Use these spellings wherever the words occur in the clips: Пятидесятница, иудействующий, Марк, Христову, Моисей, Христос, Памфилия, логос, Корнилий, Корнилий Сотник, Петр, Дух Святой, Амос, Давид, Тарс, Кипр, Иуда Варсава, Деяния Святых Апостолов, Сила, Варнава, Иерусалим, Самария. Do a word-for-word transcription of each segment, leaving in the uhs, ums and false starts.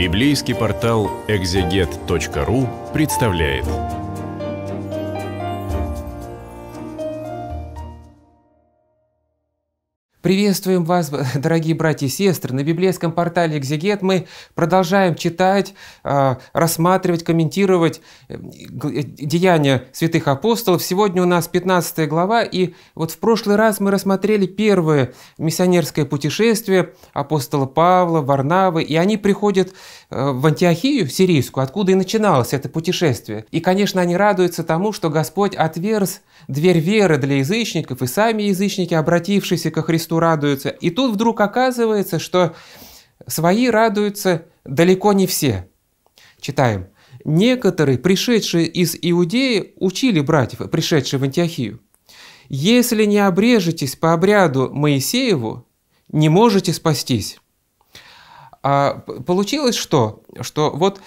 Библейский портал экзегет точка ру представляет. Приветствуем вас, дорогие братья и сестры! На библейском портале «Экзегет» мы продолжаем читать, рассматривать, комментировать Деяния Святых Апостолов. Сегодня у нас пятнадцатая глава, и вот в прошлый раз мы рассмотрели первое миссионерское путешествие апостола Павла, Варнавы, и они приходят в Антиохию Сирийскую, откуда и начиналось это путешествие. И, конечно, они радуются тому, что Господь отверз дверь веры для язычников, и сами язычники, обратившиеся ко Христу, радуются. И тут вдруг оказывается, что свои радуются далеко не все. Читаем. «Некоторые, пришедшие из Иудеи, учили братьев, пришедшие в Антиохию: если не обрежетесь по обряду Моисееву, не можете спастись». А получилось что? Что вот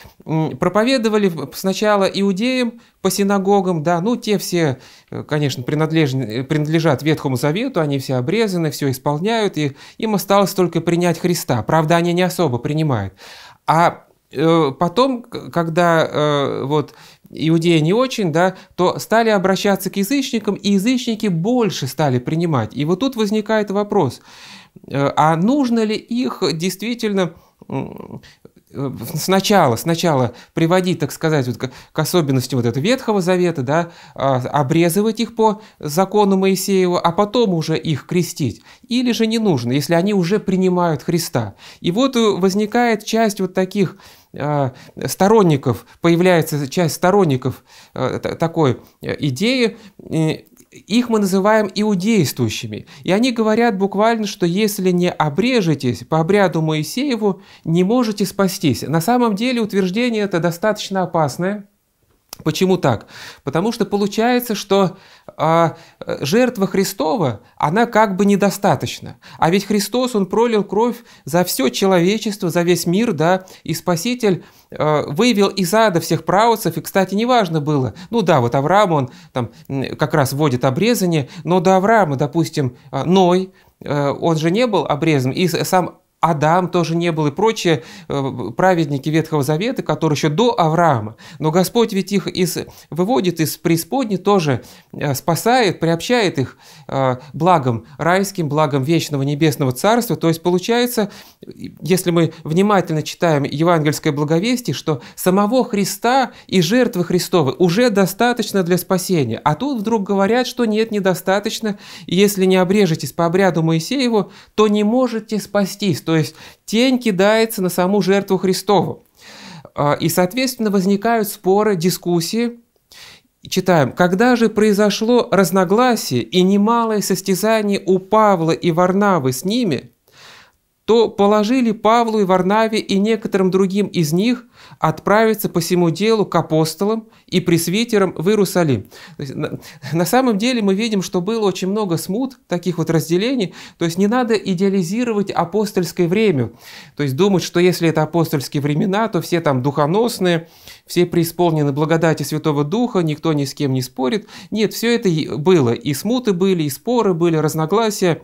проповедовали сначала иудеям по синагогам, да, ну те все, конечно, принадлежат Ветхому Завету, они все обрезаны, все исполняют, и им осталось только принять Христа. Правда, они не особо принимают. А потом, когда вот иудеи не очень, да, то стали обращаться к язычникам, и язычники больше стали принимать. И вот тут возникает вопрос: а нужно ли их действительно сначала, сначала приводить, так сказать, вот к особенностям вот этого Ветхого Завета, да, обрезывать их по закону Моисеева, а потом уже их крестить? Или же не нужно, если они уже принимают Христа? И вот возникает часть вот таких сторонников, появляется часть сторонников такой идеи. Их мы называем иудействующими. И они говорят буквально, что если не обрежетесь по обряду Моисееву, не можете спастись. На самом деле утверждение это достаточно опасное. Почему так? Потому что получается, что э, жертва Христова, она как бы недостаточна. А ведь Христос, Он пролил кровь за все человечество, за весь мир, да, и Спаситель э, вывел из ада всех праотцев, и, кстати, неважно было, ну да, вот Авраам, он там как раз вводит обрезание, но до Авраама, допустим, Ной, э, он же не был обрезан, и сам Адам тоже не был, и прочие праведники Ветхого Завета, которые еще до Авраама. Но Господь ведь их из, выводит из преисподней, тоже спасает, приобщает их благом райским, благом вечного небесного царства. То есть получается, если мы внимательно читаем евангельское благовестие, что самого Христа и жертвы Христовой уже достаточно для спасения. А тут вдруг говорят, что нет, недостаточно. Если не обрежетесь по обряду Моисееву, то не можете спастись. То есть тень кидается на саму жертву Христову. И, соответственно, возникают споры, дискуссии. Читаем. «Когда же произошло разногласие и немалое состязание у Павла и Варнавы с ними, то положили Павлу и Варнаве и некоторым другим из них отправиться по сему делу к апостолам и пресвитерам в Иерусалим». На самом деле мы видим, что было очень много смут, таких вот разделений, то есть не надо идеализировать апостольское время, то есть думать, что если это апостольские времена, то все там духоносные, все преисполнены благодати Святого Духа, никто ни с кем не спорит. Нет, все это было, и смуты были, и споры были, разногласия.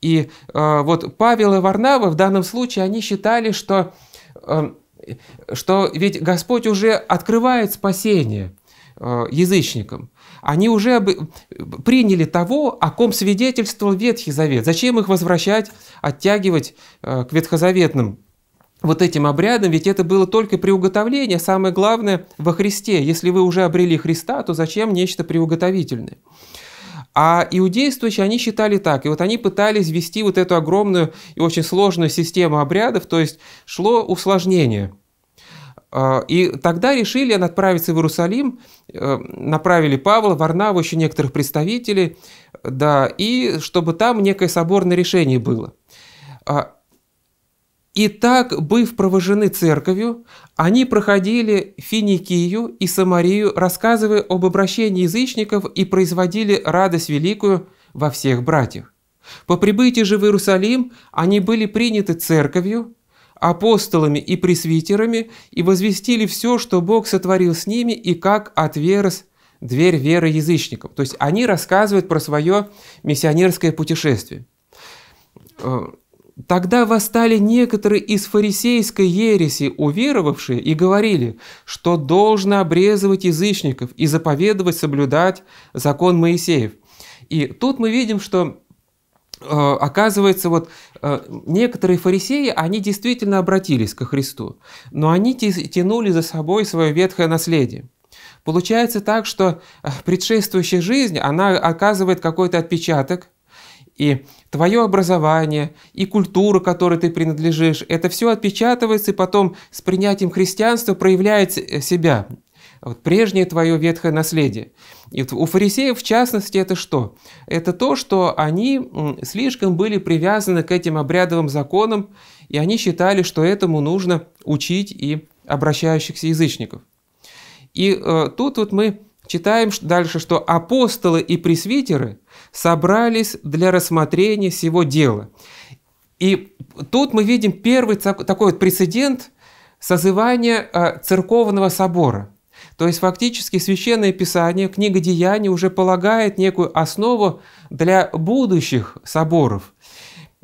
И э, вот Павел и Варнава в данном случае, они считали, что, э, что ведь Господь уже открывает спасение э, язычникам. Они уже об... приняли того, о ком свидетельствовал Ветхий Завет. Зачем их возвращать, оттягивать э, к ветхозаветным вот этим обрядам? Ведь это было только приуготовление, самое главное во Христе. Если вы уже обрели Христа, то зачем нечто приуготовительное? А иудействующие, они считали так, и вот они пытались ввести вот эту огромную и очень сложную систему обрядов, то есть шло усложнение. И тогда решили отправиться в Иерусалим, направили Павла, Варнаву, еще некоторых представителей, да, и чтобы там некое соборное решение было. «И так, быв провожены церковью, они проходили Финикию и Самарию, рассказывая об обращении язычников, и производили радость великую во всех братьях. По прибытии же в Иерусалим они были приняты церковью, апостолами и пресвитерами, и возвестили все, что Бог сотворил с ними, и как отверз дверь веры язычникам». То есть они рассказывают про свое миссионерское путешествие. Тогда восстали некоторые из фарисейской ереси, уверовавшие, и говорили, что должно обрезывать язычников и заповедовать соблюдать закон Моисеев. И тут мы видим, что, э, оказывается, вот э, некоторые фарисеи, они действительно обратились ко Христу, но они тянули за собой свое ветхое наследие. Получается так, что предшествующая жизнь, она оказывает какой-то отпечаток, и твое образование, и культура, которой ты принадлежишь, это все отпечатывается, и потом с принятием христианства проявляет себя, вот прежнее твое ветхое наследие. И у фарисеев, в частности, это что? Это то, что они слишком были привязаны к этим обрядовым законам, и они считали, что этому нужно учить и обращающихся язычников. И э, тут вот мы читаем дальше, что апостолы и пресвитеры собрались для рассмотрения сего дела. И тут мы видим первый такой вот прецедент созывания церковного собора. То есть фактически Священное Писание, книга Деяний уже полагает некую основу для будущих соборов.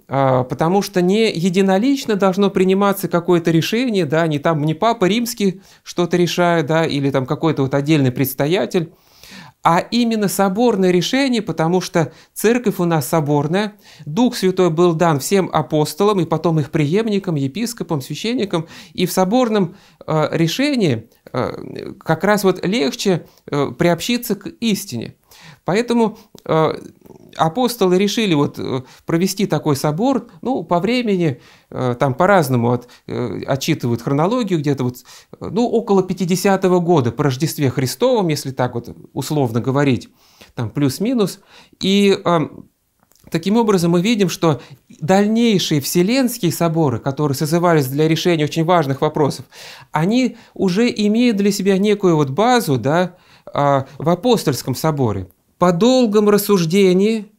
Потому что не единолично должно приниматься какое-то решение, да, не там не Папа Римский что-то решает, да, или там какой-то вот отдельный предстоятель, а именно соборное решение, потому что церковь у нас соборная, Дух Святой был дан всем апостолам и потом их преемникам, епископам, священникам, и в соборном э, решении э, как раз вот легче э, приобщиться к истине. Поэтому э, апостолы решили вот провести такой собор, ну, по времени, там по-разному от, отчитывают хронологию, где-то вот, ну, около пятидесятого года по Рождестве Христовом, если так вот условно говорить, там плюс-минус. И э, таким образом мы видим, что дальнейшие вселенские соборы, которые созывались для решения очень важных вопросов, они уже имеют для себя некую вот базу, да, э, в апостольском соборе. По долгом рассуждении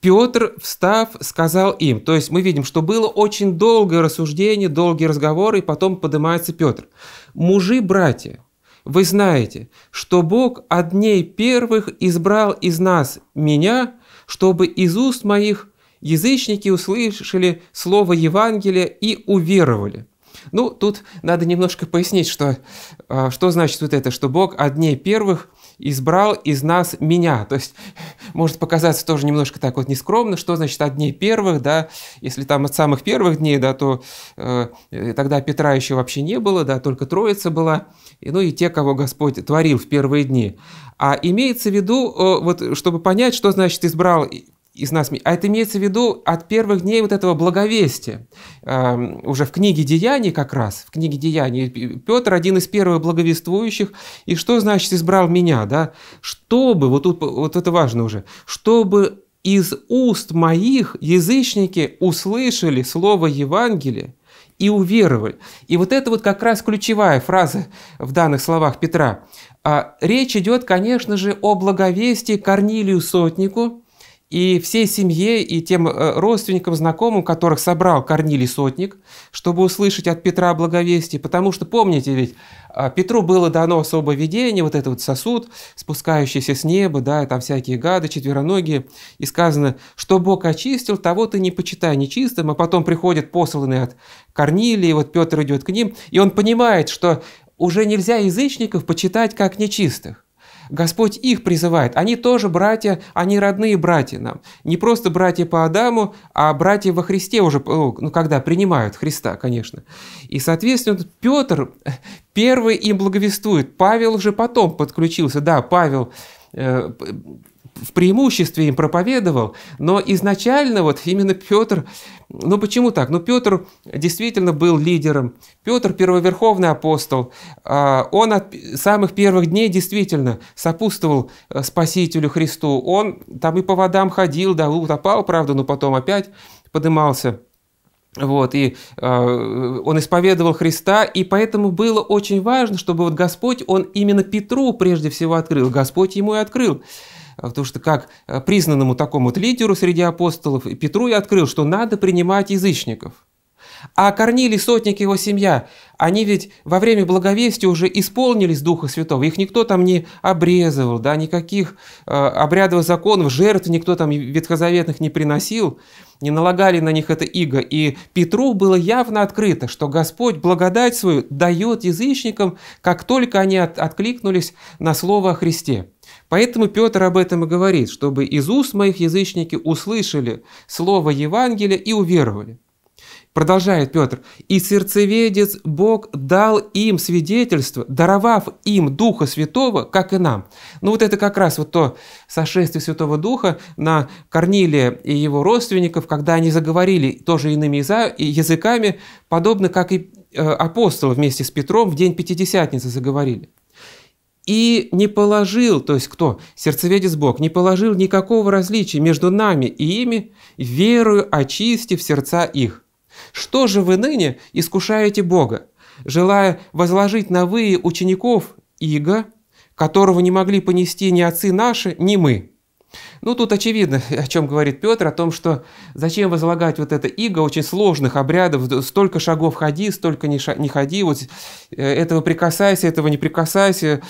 Петр, встав, сказал им. То есть мы видим, что было очень долгое рассуждение, долгие разговоры, и потом поднимается Петр. «Мужи, братья, вы знаете, что Бог от дней первых избрал из нас меня, чтобы из уст моих язычники услышали слово Евангелия и уверовали». Ну, тут надо немножко пояснить, что, что значит вот это, что Бог от дней первых избрал из нас меня. То есть, может показаться тоже немножко так вот нескромно, что значит от дней первых, да, если там от самых первых дней, да, то э, тогда Петра еще вообще не было, да, только Троица была, и, ну и те, кого Господь творил в первые дни. А имеется в виду, э, вот, чтобы понять, что значит избрал из нас, а это имеется в виду от первых дней вот этого благовестия. Э, уже в книге Деяний как раз, в книге Деяний Петр один из первых благовествующих. И что значит избрал меня, да? Чтобы, вот тут вот это важно уже, чтобы из уст моих язычники услышали слово Евангелия и уверовали. И вот это вот как раз ключевая фраза в данных словах Петра. Э, речь идет, конечно же, о благовестии Корнилию Сотнику, и всей семье, и тем родственникам, знакомым, которых собрал Корнилий Сотник, чтобы услышать от Петра благовестие. Потому что, помните, ведь Петру было дано особое видение, вот этот вот сосуд, спускающийся с неба, да, там всякие гады, четвероногие. И сказано, что Бог очистил, того ты не почитай нечистым. А потом приходят посланные от Корнилия, и вот Петр идет к ним, и он понимает, что уже нельзя язычников почитать как нечистых. Господь их призывает. Они тоже братья, они родные братья нам. Не просто братья по Адаму, а братья во Христе уже, ну, когда принимают Христа, конечно. И, соответственно, Петр первый им благовествует. Павел уже потом подключился. Да, Павел э, в преимуществе им проповедовал, но изначально вот именно Петр... Ну почему так? Ну Петр действительно был лидером. Петр – первоверховный апостол. Он от самых первых дней действительно сопутствовал Спасителю Христу. Он там и по водам ходил, да, утопал, правда, но потом опять подымался. Вот, и э, он исповедовал Христа, и поэтому было очень важно, чтобы вот Господь, он именно Петру прежде всего открыл, Господь ему и открыл. Потому что как признанному такому вот лидеру среди апостолов, Петру и открыл, что надо принимать язычников. А Корнилий, сотник, его семья, они ведь во время благовестия уже исполнились Духа Святого. Их никто там не обрезывал, да, никаких э, обрядов, законов, жертв никто там ветхозаветных не приносил, не налагали на них это иго. И Петру было явно открыто, что Господь благодать свою дает язычникам, как только они от, откликнулись на слово о Христе. Поэтому Петр об этом и говорит, чтобы из уст моих язычники услышали слово Евангелия и уверовали. Продолжает Петр. «И сердцеведец Бог дал им свидетельство, даровав им Духа Святого, как и нам». Ну вот это как раз вот то сошествие Святого Духа на Корнилия и его родственников, когда они заговорили тоже иными языками, подобно как и апостолы вместе с Петром в день Пятидесятницы заговорили. «И не положил», то есть кто? Сердцеведец Бог, «не положил никакого различия между нами и ими, верою очистив сердца их». Что же вы ныне искушаете Бога, желая возложить на вы учеников иго, которого не могли понести ни отцы наши, ни мы? Ну, тут очевидно, о чем говорит Петр, о том, что зачем возлагать вот это иго очень сложных обрядов, столько шагов ходи, столько не, ша не ходи, вот этого прикасайся, этого не прикасайся,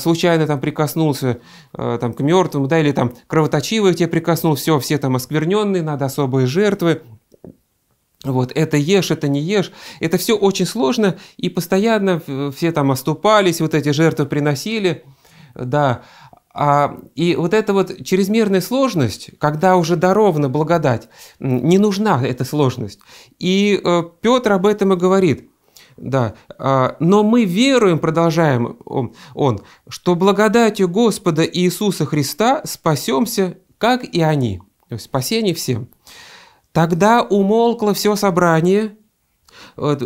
случайно там прикоснулся там, к мертвым, да, или там кровоточивый тебе прикоснулся, все, все там оскверненные, надо особые жертвы. Вот, это ешь, это не ешь, это все очень сложно, и постоянно все там оступались, вот эти жертвы приносили, да, а, и вот эта вот чрезмерная сложность, когда уже дарована благодать, не нужна эта сложность, и э, Петр об этом и говорит, да, э, но мы веруем, продолжаем он, он, что благодатью Господа Иисуса Христа спасемся, как и они, то есть спасение всем. Тогда умолкло все собрание. Вот,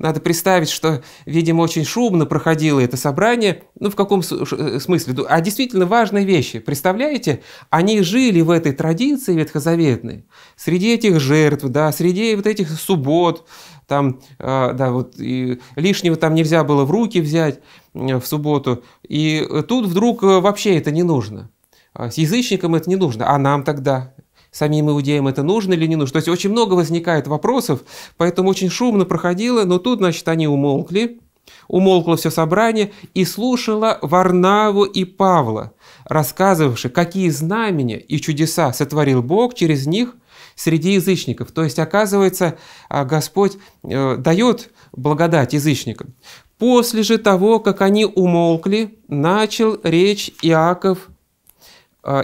надо представить, что, видимо, очень шумно проходило это собрание. Ну, в каком смысле? А действительно важные вещи. Представляете, они жили в этой традиции ветхозаветной. Среди этих жертв, да, среди вот этих суббот, там, да, вот, и лишнего там нельзя было в руки взять в субботу. И тут вдруг вообще это не нужно. С язычником это не нужно, а нам тогда... Самим иудеям это нужно или не нужно? То есть очень много возникает вопросов, поэтому очень шумно проходило, но тут, значит, они умолкли, умолкло все собрание, и слушала Варнаву и Павла, рассказывавши, какие знамения и чудеса сотворил Бог через них среди язычников. То есть, оказывается, Господь дает благодать язычникам. После же того, как они умолкли, начал речь Иаков,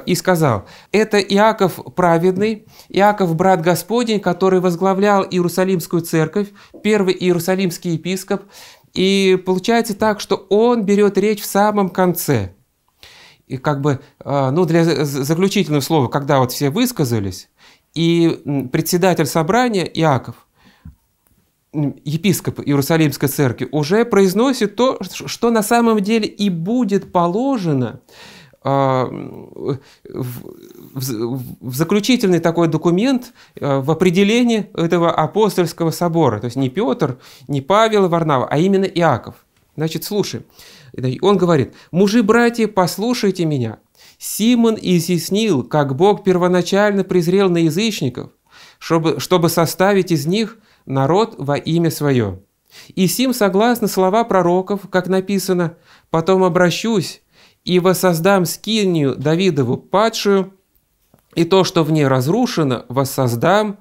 и сказал, это Иаков праведный, Иаков брат Господень, который возглавлял Иерусалимскую церковь, первый иерусалимский епископ, и получается так, что он берет речь в самом конце. И как бы, ну, для заключительного слова, когда вот все высказались, и председатель собрания Иаков, епископ Иерусалимской церкви, уже произносит то, что на самом деле и будет положено, В, в, в заключительный такой документ в определении этого апостольского собора. То есть не Петр, не Павел и Варнава, а именно Иаков. Значит, слушай. Он говорит, «Мужи, братья, послушайте меня. Симон изъяснил, как Бог первоначально презрел на язычников, чтобы, чтобы составить из них народ во имя свое. И сим согласно слова пророков, как написано, «Потом обращусь, и воссоздам скинию Давидову падшую, и то, что в ней разрушено, воссоздам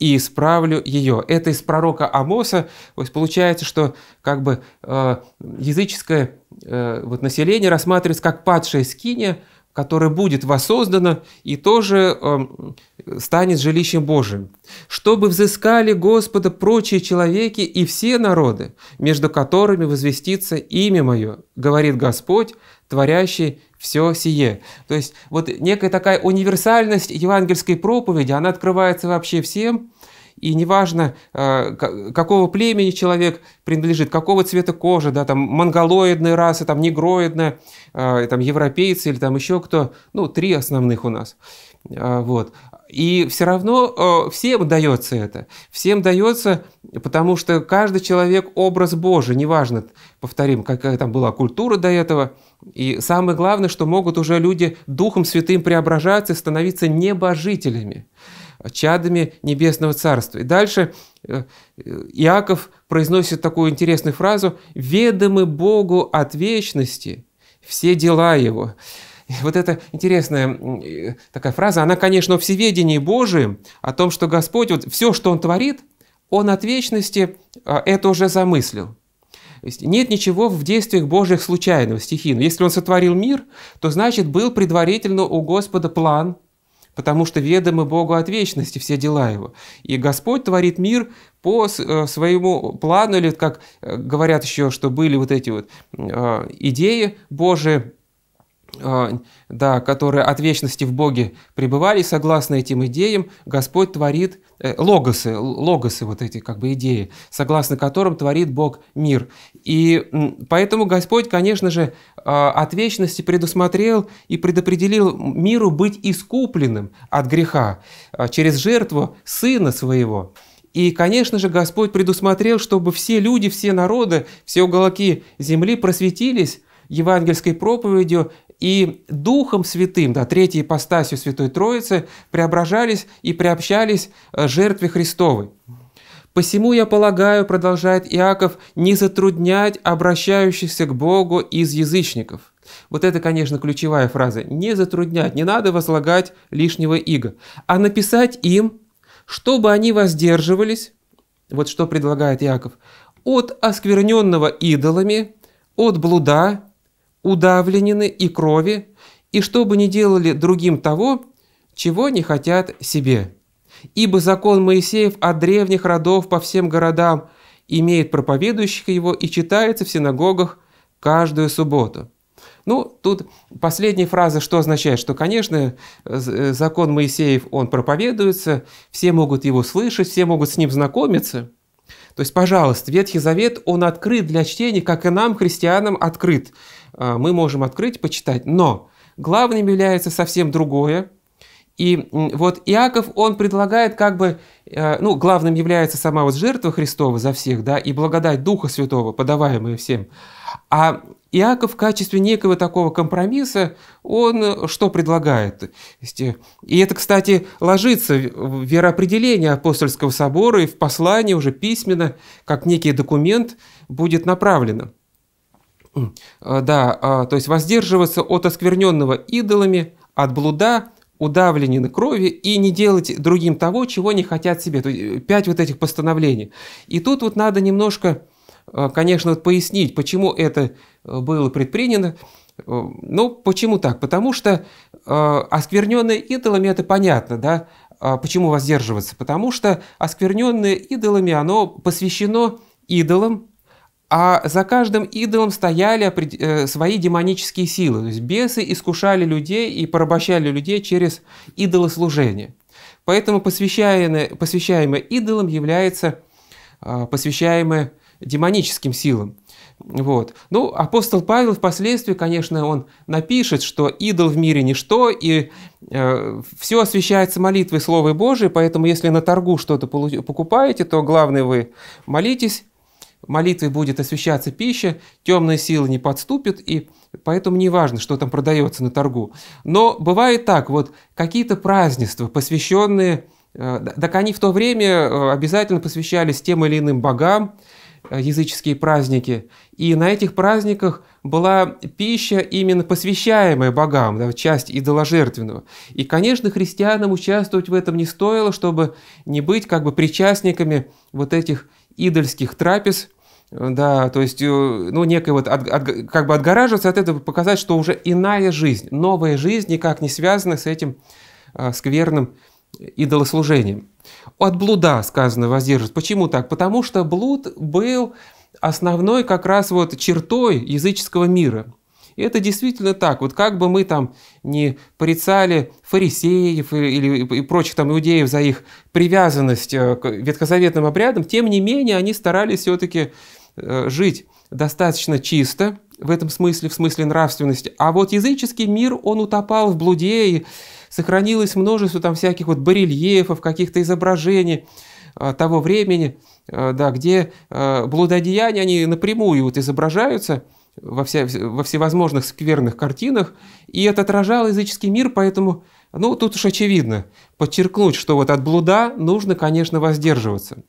и исправлю ее». Это из пророка Амоса. То есть получается, что как бы э, языческое э, вот население рассматривается как падшая скиния, которая будет воссоздана и тоже э, станет жилищем Божиим. «Чтобы взыскали Господа прочие человеки и все народы, между которыми возвестится имя мое, говорит Господь, творящий все сие». То есть вот некая такая универсальность евангельской проповеди, она открывается вообще всем, и неважно, какого племени человек принадлежит, какого цвета кожи, да, там монголоидная раса, там негроидная, там европейцы или там еще кто, ну, три основных у нас, вот. И все равно всем дается это. Всем дается, потому что каждый человек – образ Божий. Неважно, повторим, какая там была культура до этого. И самое главное, что могут уже люди Духом Святым преображаться и становиться небожителями. чадами Небесного Царства. И дальше Иаков произносит такую интересную фразу: «Ведомы Богу от вечности все дела Его». Вот эта интересная такая фраза, она, конечно, о всеведении Божьем, о том, что Господь, вот все, что Он творит, Он от вечности это уже замыслил. То есть нет ничего в действиях Божьих случайного, стихийного. Если Он сотворил мир, то значит был предварительно у Господа план, потому что ведомы Богу от вечности все дела Его. И Господь творит мир по своему плану, или как говорят еще, что были вот эти вот идеи Божии, да, которые от вечности в Боге пребывали, согласно этим идеям Господь творит э, логосы, логосы, вот эти как бы идеи, согласно которым творит Бог мир. И поэтому Господь, конечно же, э, от вечности предусмотрел и предопределил миру быть искупленным от греха э, через жертву Сына Своего. И, конечно же, Господь предусмотрел, чтобы все люди, все народы, все уголки земли просветились евангельской проповедью и Духом Святым, да, третьей ипостасью Святой Троицы, преображались и приобщались к жертве Христовой. «Посему, я полагаю, — продолжает Иаков, — не затруднять обращающихся к Богу из язычников». Вот это, конечно, ключевая фраза. «Не затруднять», не надо возлагать лишнего иго, «а написать им, чтобы они воздерживались», вот что предлагает Иаков, «от оскверненного идолами, от блуда, удавленены и крови, и чтобы не делали другим того, чего не хотят себе. Ибо закон Моисеев от древних родов по всем городам имеет проповедующих его и читается в синагогах каждую субботу». Ну, тут последняя фраза что означает? Что, конечно, закон Моисеев, он проповедуется, все могут его слышать, все могут с ним знакомиться. То есть, пожалуйста, Ветхий Завет, он открыт для чтения, как и нам, христианам, открыт. Мы можем открыть, почитать. Но главным является совсем другое. И вот Иаков, он предлагает как бы... Ну, главным является сама вот жертва Христова за всех, да, и благодать Духа Святого, подаваемая всем. А Иаков в качестве некого такого компромисса, он что предлагает? И это, кстати, ложится в вероопределение Апостольского собора, и в послании уже письменно, как некий документ, будет направлено. Да, то есть воздерживаться от оскверненного идолами, от блуда, удавленены крови и не делать другим того, чего не хотят себе. То есть пять вот этих постановлений. И тут вот надо немножко, конечно, вот пояснить, почему это было предпринято. Ну, почему так? Потому что оскверненные идолами, это понятно, да? Почему воздерживаться? Потому что оскверненное идолами, оно посвящено идолам, а за каждым идолом стояли свои демонические силы. То есть бесы искушали людей и порабощали людей через идолослужение. Поэтому посвящаемое идолам является посвящаемое демоническим силам. Вот. Ну, апостол Павел впоследствии, конечно, он напишет, что идол в мире ничто, и э, все освящается молитвой Слова Божьей, поэтому если на торгу что-то покупаете, то главное вы молитесь, молитвой будет освящаться пища, темные силы не подступят, и поэтому не важно, что там продается на торгу. Но бывает так, вот какие-то празднества, посвященные, э, так они в то время обязательно посвящались тем или иным богам, языческие праздники, и на этих праздниках была пища, именно посвящаемая богам, да, часть идоложертвенного. И, конечно, христианам участвовать в этом не стоило, чтобы не быть как бы причастниками вот этих идольских трапез, да, то есть, ну, некое вот, от, от, как бы отгораживаться от этого, показать, что уже иная жизнь, новая жизнь никак не связана с этим а, скверным идолослужением. От блуда, сказано, воздерживаться. Почему так? Потому что блуд был основной как раз вот чертой языческого мира. И это действительно так. Вот как бы мы там не порицали фарисеев или, или и прочих там иудеев за их привязанность к ветхозаветным обрядам, тем не менее они старались все-таки жить достаточно чисто в этом смысле, в смысле нравственности. А вот языческий мир, он утопал в блуде, и сохранилось множество там всяких вот барельефов, каких-то изображений а, того времени, а, да, где а, блудодеяния, они напрямую вот изображаются во, вся, во всевозможных скверных картинах, и это отражало языческий мир, поэтому Ну, тут уж очевидно, подчеркнуть, что вот от блуда нужно, конечно, воздерживаться.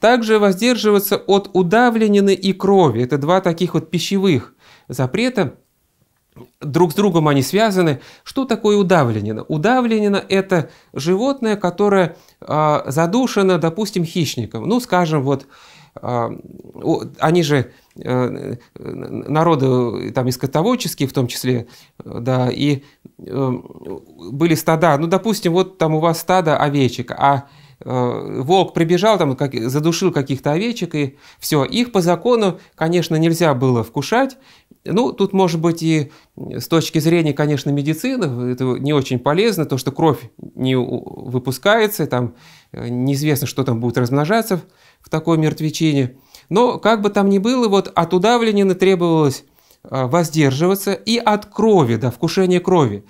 Также воздерживаться от удавленины и крови. Это два таких вот пищевых запрета. Друг с другом они связаны. Что такое удавленина? Удавленина – это животное, которое э, задушено, допустим, хищником. Ну, скажем, вот э, они же э, народы там, и скотоводческие в том числе, да, и э, были стада. Ну, допустим, вот там у вас стадо овечек, а волк прибежал, там, как, задушил каких-то овечек, и все. Их по закону, конечно, нельзя было вкушать. Ну, тут, может быть, и с точки зрения, конечно, медицины, это не очень полезно, то, что кровь не выпускается, там неизвестно, что там будет размножаться в такой мертвечине. Но, как бы там ни было, вот от удавленины требовалось воздерживаться и от крови, да, вкушения крови.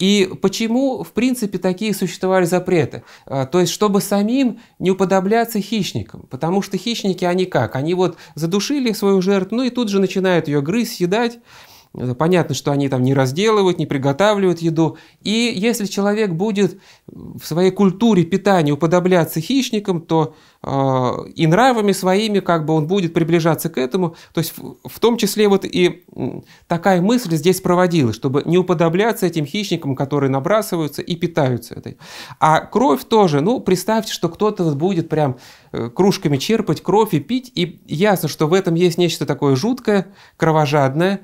И почему, в принципе, такие существовали запреты? То есть, чтобы самим не уподобляться хищникам. Потому что хищники, они как? Они вот задушили свою жертву, ну и тут же начинают ее грызть, съедать. Понятно, что они там не разделывают, не приготавливают еду. И если человек будет в своей культуре питания уподобляться хищникам, то э, и нравами своими как бы он будет приближаться к этому. То есть в, в том числе вот и такая мысль здесь проводилась, чтобы не уподобляться этим хищникам, которые набрасываются и питаются этой. А кровь тоже. Ну, представьте, что кто-то вот будет прям кружками черпать кровь и пить. И ясно, что в этом есть нечто такое жуткое, кровожадное.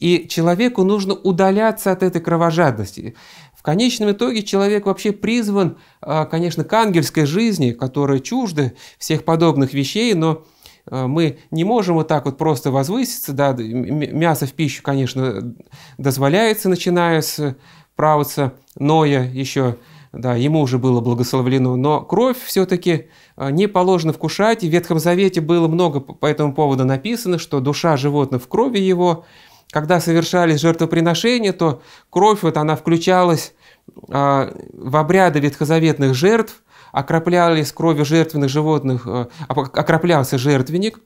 И человеку нужно удаляться от этой кровожадности. В конечном итоге человек вообще призван, конечно, к ангельской жизни, которая чужда всех подобных вещей, но мы не можем вот так вот просто возвыситься. Да, мясо в пищу, конечно, дозволяется, начиная с правоца Ноя еще. Да, ему уже было благословлено, но кровь все-таки не положено вкушать. И в Ветхом Завете было много по этому поводу написано, что душа животного в крови его. Когда совершались жертвоприношения, то кровь вот она включалась э, в обряды ветхозаветных жертв, окроплялись кровью жертвенных животных, э, окроплялся жертвенник.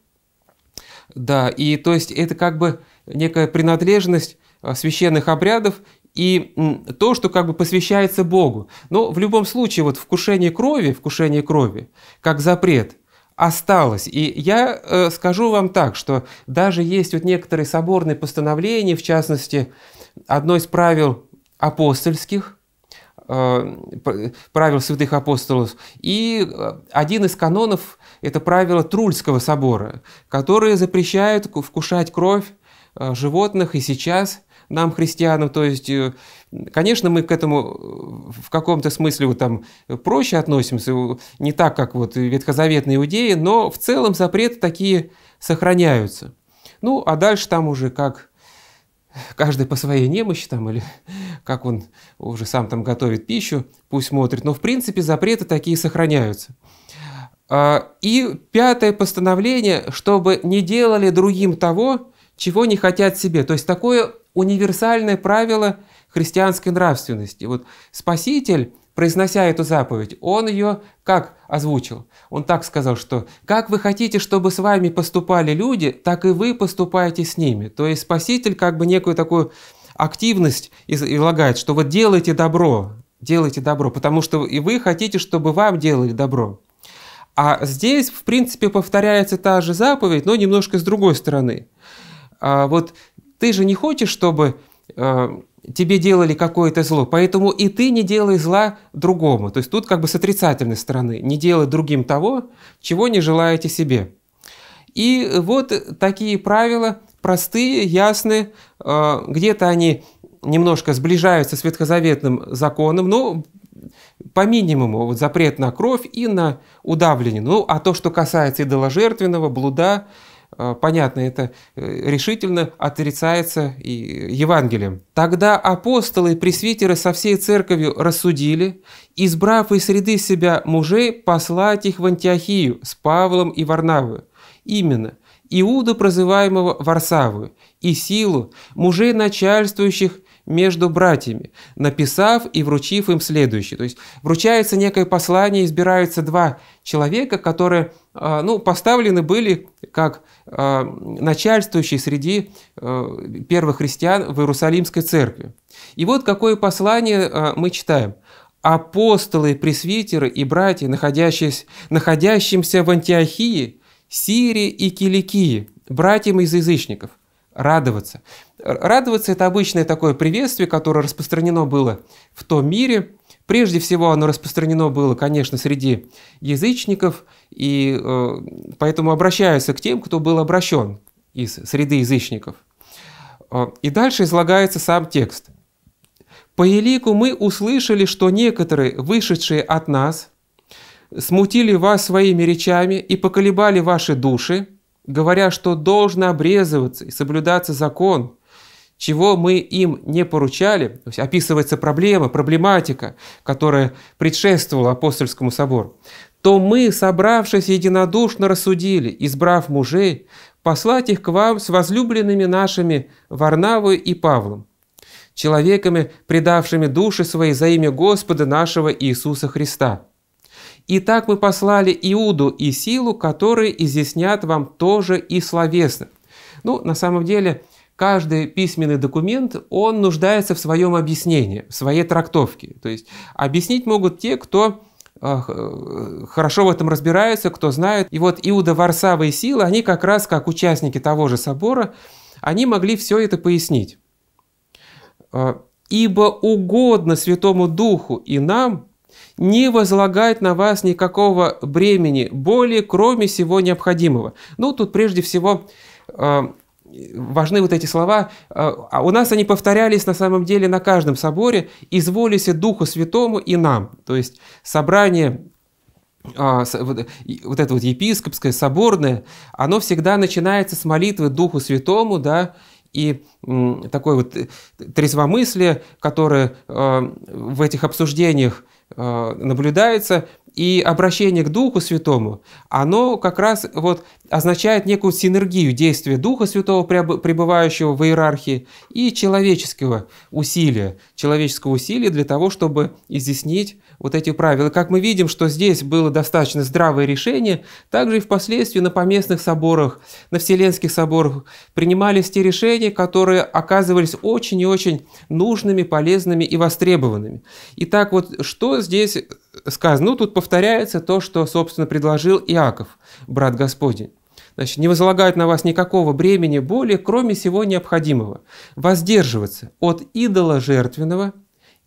Да, и то есть это как бы некая принадлежность э, священных обрядов и э, то, что как бы посвящается Богу. Но в любом случае вот вкушение крови, вкушение крови как запрет осталось. И я э, скажу вам так, что даже есть вот некоторые соборные постановления, в частности, одно из правил апостольских, э, правил святых апостолов, и один из канонов – это правило Трульского собора, которые запрещают вкушать кровь э, животных и сейчас нам, христианам. То есть, э, конечно, мы к этому в каком-то смысле вот там проще относимся, не так, как вот ветхозаветные иудеи, но в целом запреты такие сохраняются. Ну, а дальше там уже как каждый по своей немощи, там, или как он уже сам там готовит пищу, пусть смотрит. Но, в принципе, запреты такие сохраняются. И пятое постановление, чтобы не делали другим того, чего не хотят себе. То есть такое универсальное правило христианской нравственности. Вот Спаситель, произнося эту заповедь, он ее как озвучил? Он так сказал, что «как вы хотите, чтобы с вами поступали люди, так и вы поступаете с ними». То есть Спаситель как бы некую такую активность излагает, что вот делайте добро, делайте добро, потому что и вы хотите, чтобы вам делали добро. А здесь, в принципе, повторяется та же заповедь, но немножко с другой стороны. А вот ты же не хочешь, чтобы тебе делали какое-то зло, поэтому и ты не делай зла другому. То есть тут как бы с отрицательной стороны. Не делай другим того, чего не желаете себе. И вот такие правила простые, ясные. Где-то они немножко сближаются с ветхозаветным законом, но по минимуму вот запрет на кровь и на удавленину. Ну, а то, что касается идоложертвенного, блуда, понятно, это решительно отрицается и Евангелием. «Тогда апостолы и пресвитеры со всей церковью рассудили, избрав из среды себя мужей, послать их в Антиохию с Павлом и Варнавою, именно Иуду, прозываемого Варсавою, и Силу, мужей начальствующих между братьями, написав и вручив им следующее. То есть вручается некое послание, избираются два человека, которые ну, поставлены были как начальствующие среди первых христиан в Иерусалимской церкви. И вот какое послание мы читаем. «Апостолы, пресвитеры и братья, находящимся в Антиохии, Сирии и Киликии, братьям из язычников, радоваться». Радоваться – это обычное такое приветствие, которое распространено было в том мире. Прежде всего оно распространено было, конечно, среди язычников, и э, поэтому обращаются к тем, кто был обращен из среды язычников. И дальше излагается сам текст. «По елику мы услышали, что некоторые, вышедшие от нас, смутили вас своими речами и поколебали ваши души, говоря, что должно обрезываться и соблюдаться закон, чего мы им не поручали». То есть описывается проблема, проблематика, которая предшествовала апостольскому собору. «То мы, собравшись, единодушно рассудили, избрав мужей, послать их к вам с возлюбленными нашими Варнавой и Павлом, человеками, предавшими души свои за имя Господа нашего Иисуса Христа. Итак, мы послали Иуду и Силу, которые изъяснят вам тоже и словесно». Ну, на самом деле, каждый письменный документ, он нуждается в своем объяснении, в своей трактовке. То есть объяснить могут те, кто хорошо в этом разбирается, кто знает. И вот Иуда Варсава и Сила, они как раз, как участники того же собора, они могли все это пояснить. «Ибо угодно Святому Духу и нам не возлагать на вас никакого бремени, боли, кроме всего необходимого». Ну, тут прежде всего важны вот эти слова. У нас они повторялись на самом деле на каждом соборе. «Изволися Духу Святому и нам». То есть собрание, вот это вот епископское, соборное, оно всегда начинается с молитвы Духу Святому, да, и такое вот трезвомыслие, которое в этих обсуждениях наблюдается, и обращение к Духу Святому, оно как раз вот означает некую синергию действия Духа Святого, пребывающего в иерархии, и человеческого усилия, человеческого усилия для того, чтобы изъяснить вот эти правила. Как мы видим, что здесь было достаточно здравое решение, также и впоследствии на поместных соборах, на вселенских соборах принимались те решения, которые оказывались очень и очень нужными, полезными и востребованными. Итак, вот что здесь сказано? Ну, тут повторяется то, что, собственно, предложил Иаков, брат Господень. Значит, «не возлагать на вас никакого бремени, боли, кроме всего необходимого, воздерживаться от идола жертвенного,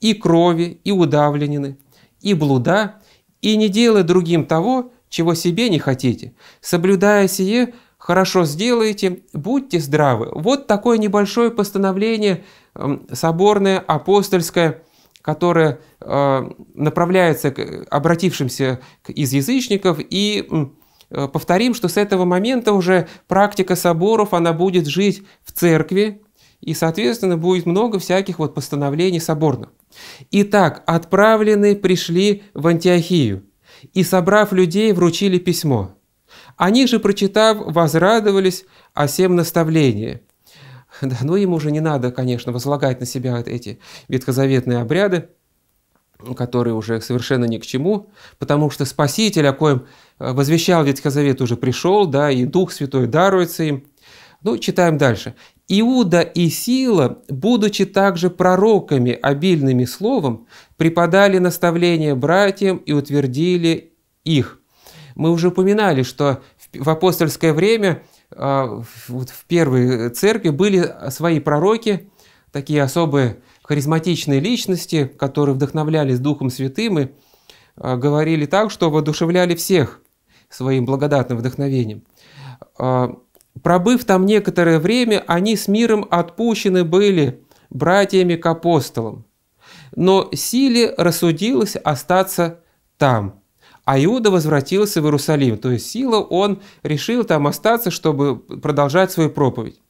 и крови, и удавленины, и блуда, и не делай другим того, чего себе не хотите. Соблюдая сие, хорошо сделаете, будьте здравы». Вот такое небольшое постановление соборное, апостольское, которое направляется к обратившимся из язычников. И повторим, что с этого момента уже практика соборов, она будет жить в церкви, и, соответственно, будет много всяких вот постановлений соборных. «Итак, отправленные пришли в Антиохию, и, собрав людей, вручили письмо. Они же, прочитав, возрадовались о сем наставлении». Да, ну, им уже не надо, конечно, возлагать на себя вот эти ветхозаветные обряды, которые уже совершенно ни к чему, потому что Спаситель, о коем возвещал Ветхий Завет, уже пришел, да, и Дух Святой даруется им. Ну, читаем дальше. «Иуда и Сила, будучи также пророками, обильными словом, преподали наставление братьям и утвердили их». Мы уже упоминали, что в апостольское время в первой церкви были свои пророки, такие особые харизматичные личности, которые вдохновлялись Духом Святым и говорили так, что воодушевляли всех своим благодатным вдохновением. «Пробыв там некоторое время, они с миром отпущены были братьями к апостолам, но Силе рассудилось остаться там, а Иуда возвратился в Иерусалим». То есть Сила, он решил там остаться, чтобы продолжать свою проповедь.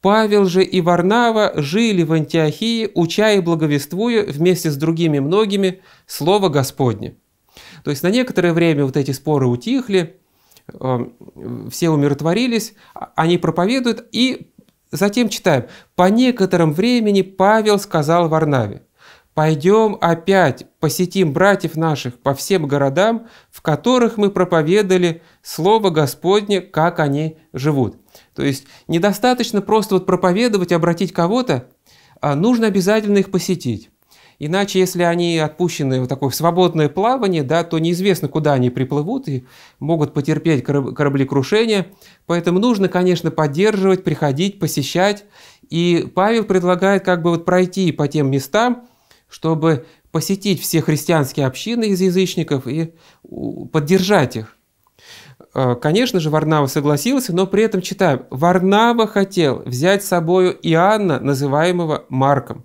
«Павел же и Варнава жили в Антиохии, уча и благовествуя вместе с другими многими слово Господне». То есть на некоторое время вот эти споры утихли, все умиротворились, они проповедуют, и Затем читаем: «По некотором времени Павел сказал Варнаве: „Пойдем опять посетим братьев наших по всем городам, в которых мы проповедовали Слово Господне, как они живут». То есть недостаточно просто вот проповедовать, обратить кого-то, а нужно обязательно их посетить. Иначе, если они отпущены в такое свободное плавание, да, то неизвестно, куда они приплывут и могут потерпеть кораблекрушение. Поэтому нужно, конечно, поддерживать, приходить, посещать. И Павел предлагает как бы вот пройти по тем местам, чтобы посетить все христианские общины из язычников и поддержать их. Конечно же, Варнава согласился, но при этом читаем: «Варнава хотел взять с собою Иоанна, называемого Марком.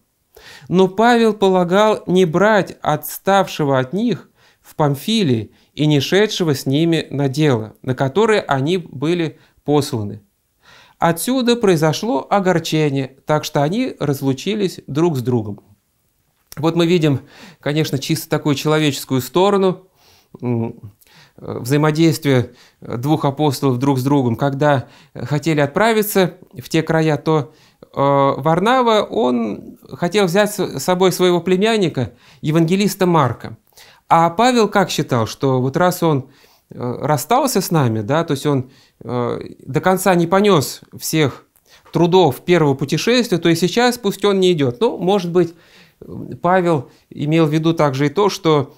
Но Павел полагал не брать отставшего от них в Памфилии и не шедшего с ними на дело, на которое они были посланы. Отсюда произошло огорчение, так что они разлучились друг с другом». Вот мы видим, конечно, чисто такую человеческую сторону взаимодействия двух апостолов друг с другом. Когда хотели отправиться в те края, то Варнава, он хотел взять с собой своего племянника, евангелиста Марка. А Павел как считал, что вот раз он расстался с нами, да, то есть он до конца не понес всех трудов первого путешествия, то и сейчас пусть он не идет. Ну, может быть, Павел имел в виду также и то, что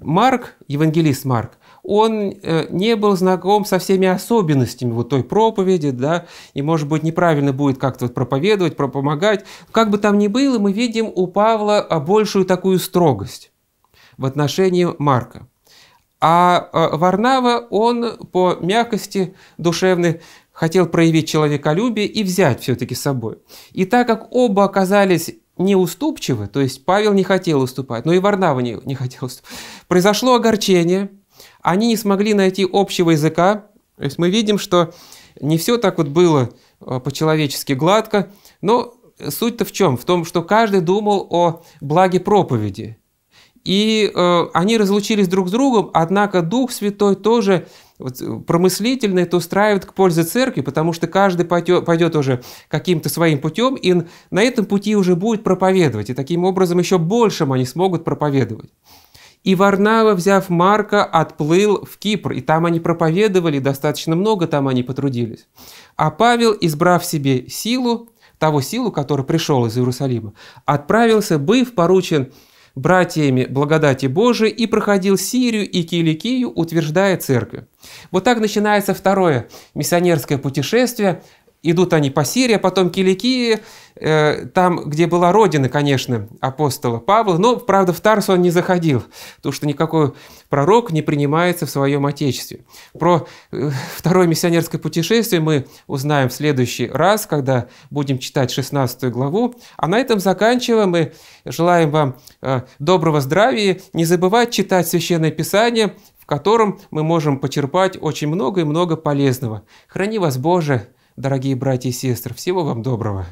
Марк, евангелист Марк, он не был знаком со всеми особенностями вот той проповеди, да, и, может быть, неправильно будет как-то вот проповедовать, помогать. Как бы там ни было, мы видим у Павла большую такую строгость в отношении Марка. А Варнава, он по мягкости душевной хотел проявить человеколюбие и взять все-таки с собой. И так как оба оказались неуступчивы, то есть Павел не хотел уступать, но и Варнава не, не хотел уступать, произошло огорчение. Они не смогли найти общего языка. То есть мы видим, что не все так вот было по-человечески гладко, но суть-то в чем? В том, что каждый думал о благе проповеди. И э, они разлучились друг с другом, однако Дух Святой тоже вот, промыслительно это устраивает к пользе церкви, потому что каждый пойдет, пойдет уже каким-то своим путем, и на этом пути уже будет проповедовать, и таким образом еще большим они смогут проповедовать. И Варнава, взяв Марка, отплыл в Кипр, и там они проповедовали, достаточно много там они потрудились. А Павел, избрав себе силу, того силу, который пришел из Иерусалима, отправился, быв поручен братьями благодати Божией, и проходил Сирию и Киликию, утверждая церковь. Вот так начинается второе миссионерское путешествие. Идут они по Сирии, а потом Киликии, э, там, где была родина, конечно, апостола Павла, но, правда, в Тарс он не заходил, потому что никакой пророк не принимается в своем отечестве. Про э, второе миссионерское путешествие мы узнаем в следующий раз, когда будем читать шестнадцатую главу. А на этом заканчиваем. Мы желаем вам э, доброго здравия. Не забывать читать Священное Писание, в котором мы можем почерпать очень много и много полезного. Храни вас, Боже! Дорогие братья и сестры, всего вам доброго!